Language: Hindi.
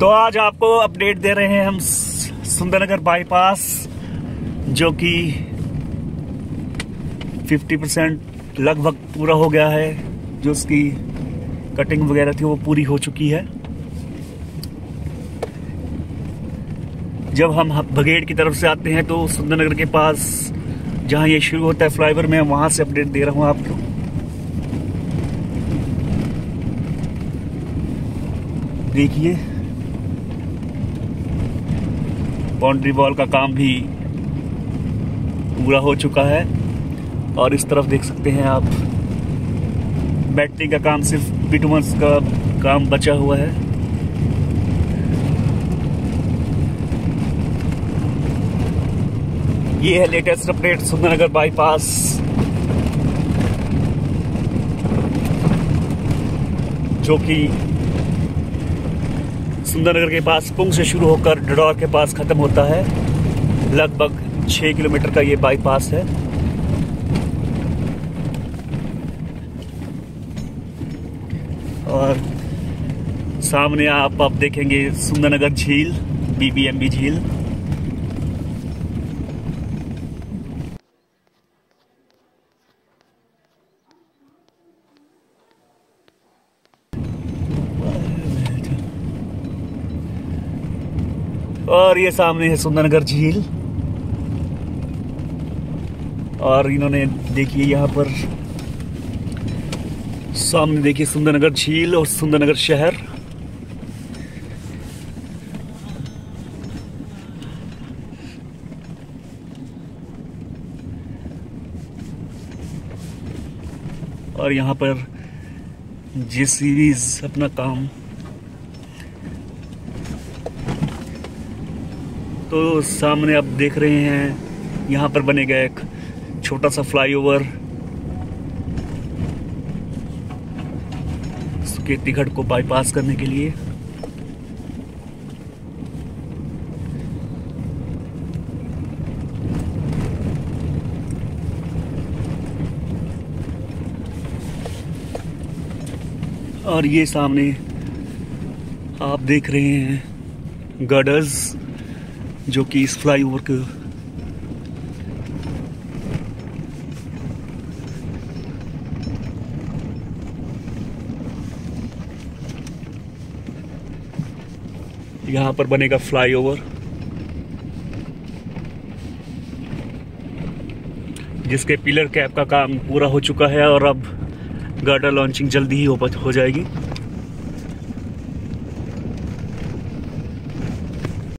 तो आज आपको अपडेट दे रहे हैं हम सुंदरनगर बाईपास, जो कि 50% लगभग पूरा हो गया है। जो उसकी कटिंग वगैरह थी वो पूरी हो चुकी है। जब हम बघेड़ की तरफ से आते हैं तो सुंदरनगर के पास जहां ये शुरू होता है फ्लाईओवर में, वहां से अपडेट दे रहा हूं आपको। देखिए बाउंड्री वॉल का काम भी पूरा हो चुका है और इस तरफ देख सकते हैं आप बैटरी का काम, सिर्फ बिटुमस का काम बचा हुआ है। ये है लेटेस्ट अपडेट सुंदरनगर बाईपास। जो कि सुंदरनगर के पास पुंग से शुरू होकर डडौर के पास खत्म होता है। लगभग 6 किलोमीटर का ये बाईपास है। और सामने आप देखेंगे सुंदरनगर झील, बीबीएमबी झील। और ये सामने है सुंदरनगर झील। और इन्होंने देखिए यहाँ पर सामने देखिए सुंदरनगर झील और सुंदरनगर शहर। और यहाँ पर जेसीबी अपना काम। तो सामने आप देख रहे हैं यहाँ पर बने गए एक छोटा सा फ्लाईओवर सुकेती खड्ड को बाईपास करने के लिए। और ये सामने आप देख रहे हैं गर्डर्स, जो कि इस फ्लाईओवर के यहां पर बनेगा फ्लाईओवर, जिसके पिलर कैप का काम पूरा हो चुका है और अब गर्डर लॉन्चिंग जल्दी ही हो जाएगी।